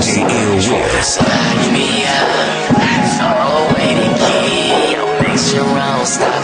music airwaves. Light me up, sorrow waiting key. Don't make your own stop.